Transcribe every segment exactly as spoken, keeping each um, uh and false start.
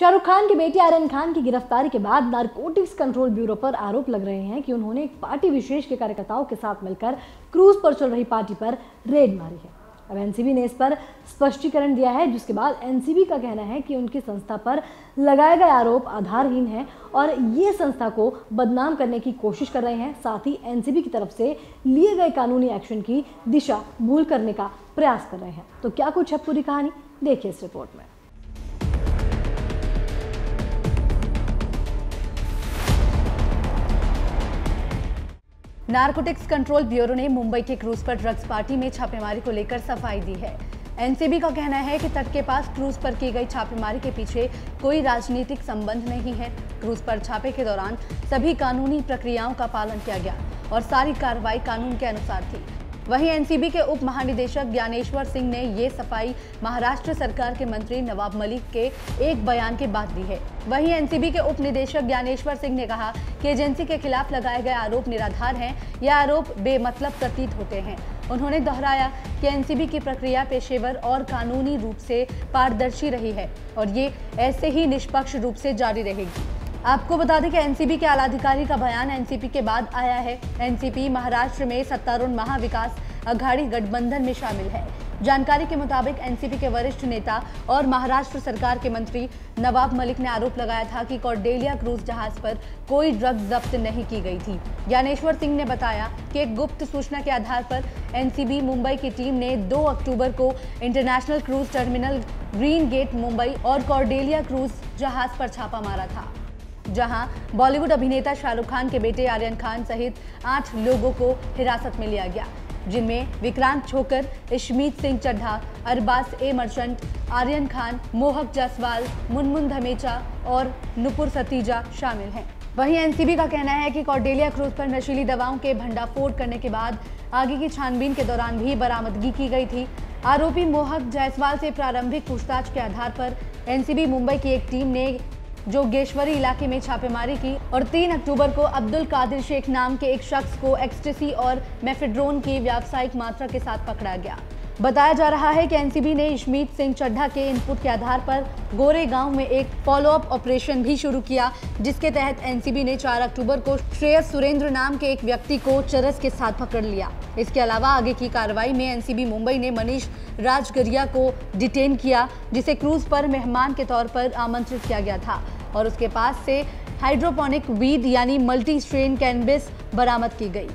शाहरुख खान के बेटे आर्यन खान की गिरफ्तारी के बाद नार्कोटिक्स कंट्रोल ब्यूरो पर आरोप लग रहे हैं कि उन्होंने एक पार्टी विशेष के कार्यकर्ताओं के साथ मिलकर क्रूज पर चल रही पार्टी पर रेड मारी है। अब एनसीपी ने इस पर स्पष्टीकरण दिया है, जिसके बाद एनसीपी का कहना है कि उनकी संस्था पर लगाए गए आरोप आधारहीन है और ये संस्था को बदनाम करने की कोशिश कर रहे हैं। साथ ही एनसीपी की तरफ से लिए गए कानूनी एक्शन की दिशा भूल करने का प्रयास कर रहे हैं। तो क्या कुछ है पूरी कहानी, देखिए इस रिपोर्ट में। नार्कोटिक्स कंट्रोल ब्यूरो ने मुंबई के क्रूज पर ड्रग्स पार्टी में छापेमारी को लेकर सफाई दी है। एनसीबी का कहना है कि तट के पास क्रूज पर की गई छापेमारी के पीछे कोई राजनीतिक संबंध नहीं है। क्रूज पर छापे के दौरान सभी कानूनी प्रक्रियाओं का पालन किया गया और सारी कार्रवाई कानून के अनुसार थी। वहीं एनसीबी के उप महानिदेशक ज्ञानेश्वर सिंह ने ये सफाई महाराष्ट्र सरकार के मंत्री नवाब मलिक के एक बयान के बाद दी है। वहीं एनसीबी के उप निदेशक ज्ञानेश्वर सिंह ने कहा कि एजेंसी के खिलाफ लगाए गए आरोप निराधार हैं, यह आरोप बेमतलब प्रतीत होते हैं। उन्होंने दोहराया कि एनसीबी की प्रक्रिया पेशेवर और कानूनी रूप से पारदर्शी रही है और ये ऐसे ही निष्पक्ष रूप से जारी रहेगी। आपको बता दें कि एनसीपी के आलाधिकारी का बयान एनसीपी के बाद आया है। एनसीपी महाराष्ट्र में सत्तारूढ़ महाविकास आघाड़ी गठबंधन में शामिल है। जानकारी के मुताबिक एनसीपी के वरिष्ठ नेता और महाराष्ट्र सरकार के मंत्री नवाब मलिक ने आरोप लगाया था कि कॉर्डेलिया क्रूज जहाज पर कोई ड्रग्स जब्त नहीं की गई थी। ज्ञानेश्वर सिंह ने बताया कि एक गुप्त सूचना के आधार पर एनसीबी मुंबई की टीम ने दो अक्टूबर को international cruise terminal, green gate Mumbai और कॉर्डेलिया क्रूज जहाज पर छापा मारा था, जहां बॉलीवुड अभिनेता शाहरुख खान के बेटे आर्यन खान सहित आठ लोगों को हिरासत में लिया गया, जिनमें विक्रांत छोकर, इश्मीत सिंह चड्ढा, अरबाज ए मर्शंट, आर्यन खान, मोहक जायसवाल, मुनमुन धमेचा और नूपुर सतीजा शामिल हैं। वहीं एनसीबी का कहना है कि कॉर्डेलिया क्रूज पर नशीली दवाओं के भंडाफोड़ करने के बाद आगे की छानबीन के दौरान भी बरामदगी की गई थी। आरोपी मोहक जायसवाल से प्रारंभिक पूछताछ के आधार पर एनसीबी मुंबई की एक टीम ने जोगेश्वरी इलाके में छापेमारी की और तीन अक्टूबर को अब्दुल कादिर शेख नाम के एक शख्स को एक्सटेसी और मेफेड्रोन की व्यावसायिक मात्रा के साथ पकड़ा गया। बताया जा रहा है कि एनसीबी ने इश्मीत सिंह चड्ढा के इनपुट के आधार पर गोरे गांव में एक फॉलोअप ऑपरेशन भी शुरू किया, जिसके तहत एनसीबी ने चार अक्टूबर को श्रेयस सुरेंद्र नाम के एक व्यक्ति को चरस के साथ पकड़ लिया। इसके अलावा आगे की कार्रवाई में एनसीबी मुंबई ने मनीष राजगरिया को डिटेन किया, जिसे क्रूज पर मेहमान के तौर पर आमंत्रित किया गया था और उसके पास से हाइड्रोपोनिक वीड यानी मल्टी स्ट्रेन कैनबिस बरामद की गई।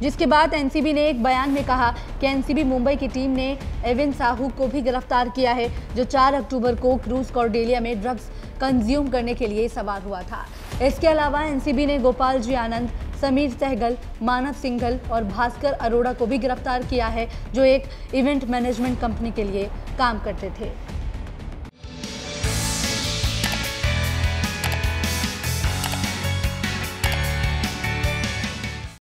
जिसके बाद एनसीबी ने एक बयान में कहा कि एनसीबी मुंबई की टीम ने एविन साहू को भी गिरफ्तार किया है, जो चार अक्टूबर को क्रूज कॉर्डेलिया में ड्रग्स कंज्यूम करने के लिए सवार हुआ था। इसके अलावा एनसीबी ने गोपाल जी आनंद, समीर सहगल, मानव सिंघल और भास्कर अरोड़ा को भी गिरफ्तार किया है, जो एक इवेंट मैनेजमेंट कंपनी के लिए काम करते थे।